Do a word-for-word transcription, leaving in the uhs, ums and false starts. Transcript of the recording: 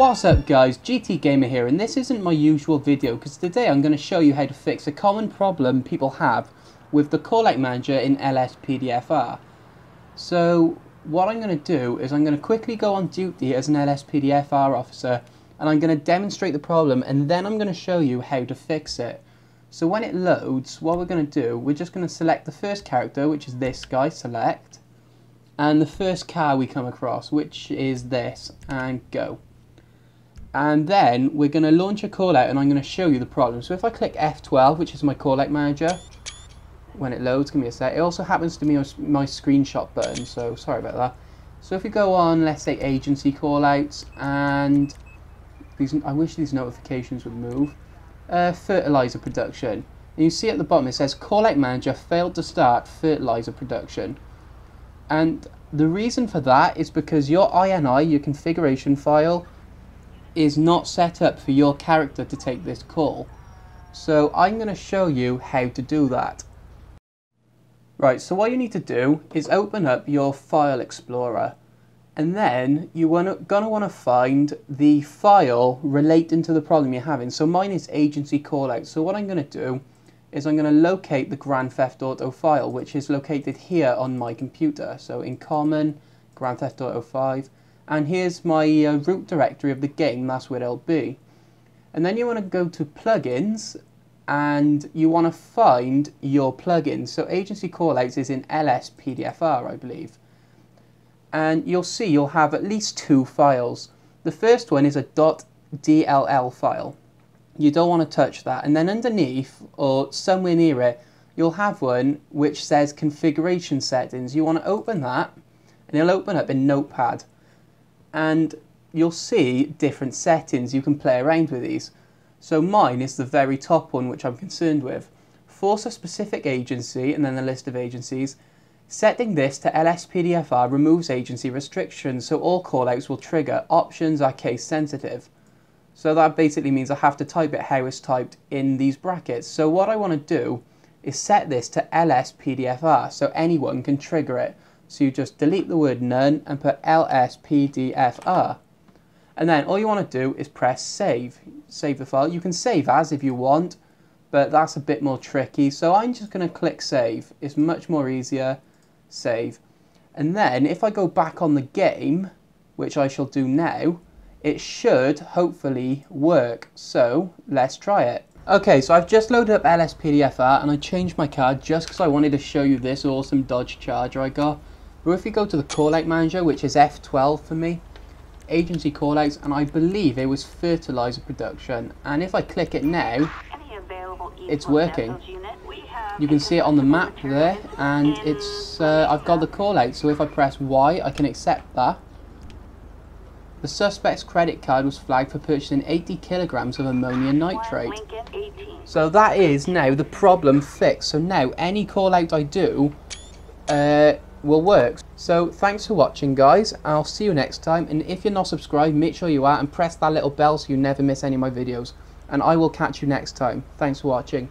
What's up guys, G T Gamer here, and this isn't my usual video because today I'm going to show you how to fix a common problem people have with the callout manager in L S P D F R. So what I'm going to do is I'm going to quickly go on duty as an L S P D F R officer and I'm going to demonstrate the problem and then I'm going to show you how to fix it. So when it loads, what we're going to do, we're just going to select the first character, which is this guy, select, and the first car we come across, which is this, and go. And then we're going to launch a callout and I'm going to show you the problem. So if I click F twelve, which is my callout manager, when it loads, give me a sec. It also happens to be on my screenshot button, so sorry about that. So if we go on, let's say agency callouts, and these, I wish these notifications would move, uh, fertilizer production. And you see at the bottom it says callout manager failed to start fertilizer production. And the reason for that is because your I N I, your configuration file, is not set up for your character to take this call. So I'm going to show you how to do that. Right, so what you need to do is open up your file explorer, and then you're going to want to find the file relating to the problem you're having. So mine is agency callout. So what I'm going to do is I'm going to locate the Grand Theft Auto file, which is located here on my computer. So in common, Grand Theft Auto five. And here's my uh, root directory of the game, that's where it'll be. And then you want to go to plugins and you want to find your plugins. So agency callouts is in L S P D F R, I believe. And you'll see you'll have at least two files. The first one is a .dll file. You don't want to touch that. And then underneath or somewhere near it, you'll have one which says configuration settings. You want to open that and it'll open up in Notepad. And you'll see different settings. You can play around with these. So mine is the very top one, which I'm concerned with. Force a specific agency, and then the list of agencies. Setting this to L S P D F R removes agency restrictions, so all callouts will trigger. Options are case sensitive. So that basically means I have to type it how it's typed in these brackets. So what I want to do is set this to L S P D F R, so anyone can trigger it. So you just delete the word none and put L S P D F R. And then all you want to do is press save. Save the file. You can save as if you want, but that's a bit more tricky. So I'm just going to click save. It's much more easier. Save. And then if I go back on the game, which I shall do now, it should hopefully work. So let's try it. Okay, so I've just loaded up L S P D F R and I changed my car just because I wanted to show you this awesome Dodge Charger I got. But if you go to the callout manager, which is F twelve for me, agency callouts, and I believe it was fertilizer production. And if I click it now, it's working. You can see it on the map there, and it's uh, I've got the callout. So if I press Y, I can accept that. The suspect's credit card was flagged for purchasing eighty kilograms of ammonia nitrate. So that is now the problem fixed. So now any callout I do uh, will work. So thanks for watching guys, I'll see you next time, and if you're not subscribed, make sure you are and press that little bell so you never miss any of my videos, and I will catch you next time. Thanks for watching.